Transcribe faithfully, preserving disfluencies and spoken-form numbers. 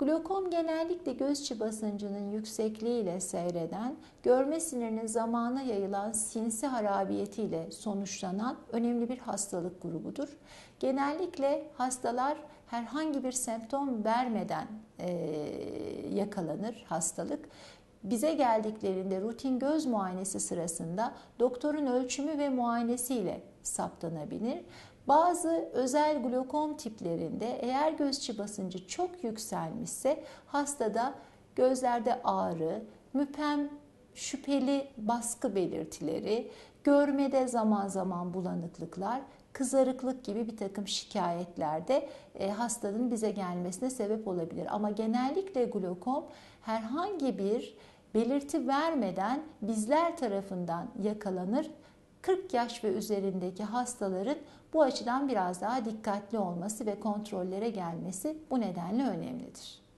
Glokom genellikle göz içi basıncının yüksekliğiyle seyreden, görme sinirinin zamana yayılan sinsi harabiyetiyle sonuçlanan önemli bir hastalık grubudur. Genellikle hastalar herhangi bir semptom vermeden e, yakalanır hastalık. Bize geldiklerinde rutin göz muayenesi sırasında doktorun ölçümü ve muayenesiyle saptanabilir. Bazı özel glokom tiplerinde eğer göz içi basıncı çok yükselmişse hastada gözlerde ağrı, müphem şüpheli baskı belirtileri, görmede zaman zaman bulanıklıklar, kızarıklık gibi bir takım şikayetlerde hastanın bize gelmesine sebep olabilir. Ama genellikle glokom herhangi bir belirti vermeden bizler tarafından yakalanır. kırk yaş ve üzerindeki hastaların bu açıdan biraz daha dikkatli olması ve kontrollere gelmesi bu nedenle önemlidir.